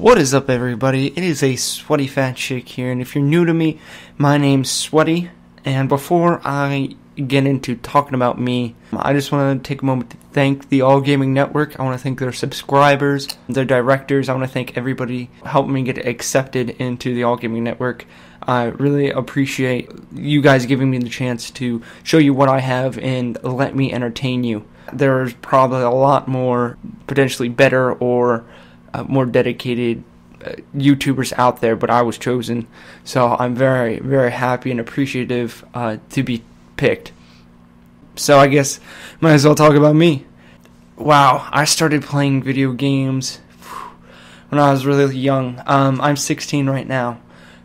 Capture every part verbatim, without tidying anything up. What is up, everybody? It is a Sweaty Fat Chick here, and if you're new to me, my name's Sweaty, and before I get into talking about me, I just want to take a moment to thank the All Gaming Network. I want to thank their subscribers, their directors. I want to thank everybody who helped me get accepted into the All Gaming Network. I really appreciate you guys giving me the chance to show you what I have and let me entertain you. There's probably a lot more potentially better or Uh, more dedicated uh, YouTubers out there, but I was chosen, so I'm very very happy and appreciative uh, to be picked. So I guess might as well talk about me. Wow, I started playing video games when I was really young. um, I'm sixteen right now,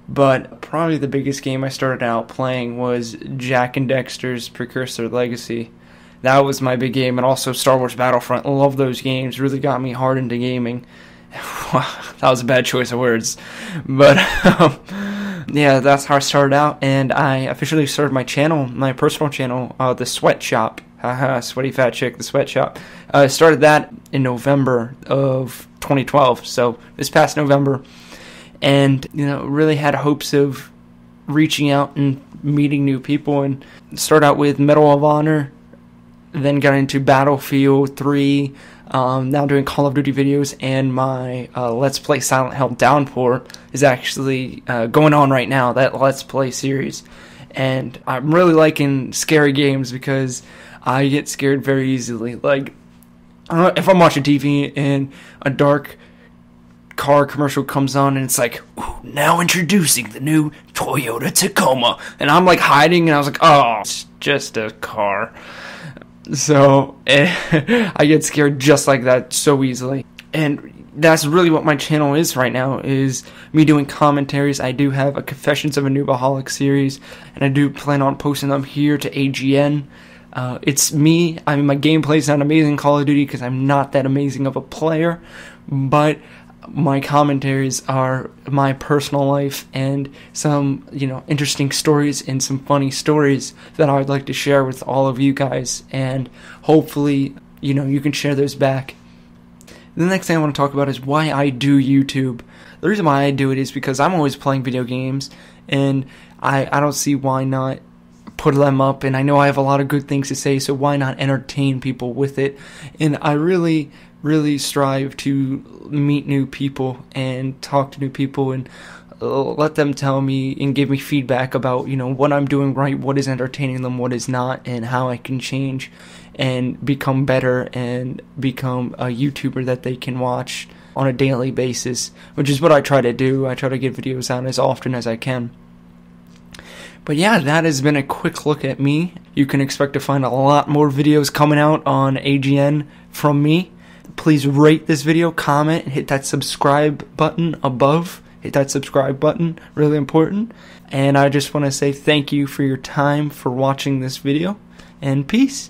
but probably the biggest game I started out playing was Jak and Daxter's Precursor Legacy. That was my big game, and also Star Wars Battlefront. Love those games, really got me hard into gaming. That was a bad choice of words, but um, yeah, that's how I started out, and I officially started my channel, my personal channel, uh, the Sweatshop. Haha, Sweaty Fat Chick, the Sweatshop. I uh, started that in November of twenty twelve, so this past November, and you know, really had hopes of reaching out and meeting new people, and start out with Medal of Honor. Then got into Battlefield three, um, now doing Call of Duty videos, and my uh, Let's Play Silent Hill Downpour is actually uh, going on right now, that Let's Play series. And I'm really liking scary games because I get scared very easily. Like, I don't know, if I'm watching T V and a dark car commercial comes on and it's like, ooh, now introducing the new Toyota Tacoma. And I'm like hiding, and I was like, oh, it's just a car. So I get scared just like that so easily, and that's really what my channel is right now, is me doing commentaries. I do have a Confessions of a Noobaholic series, and I do plan on posting them here to A G N. Uh, it's me. I mean, my gameplay's not amazing Call of Duty because I'm not that amazing of a player, but my commentaries are my personal life and some, you know, interesting stories and some funny stories that I would like to share with all of you guys, and hopefully, you know, you can share those back. The next thing I want to talk about is why I do YouTube. The reason why I do it is because I'm always playing video games, and I, I don't see why not put them up, and I know I have a lot of good things to say, so why not entertain people with it? And I really really strive to meet new people and talk to new people and let them tell me and give me feedback about, you know, what I'm doing right, what is entertaining them, what is not, and how I can change and become better and become a YouTuber that they can watch on a daily basis, which is what I try to do. I try to get videos out as often as I can. But yeah, that has been a quick look at me. You can expect to find a lot more videos coming out on A G N from me. Please rate this video, comment, and hit that subscribe button above. Hit that subscribe button, really important. And I just want to say thank you for your time, for watching this video, and peace.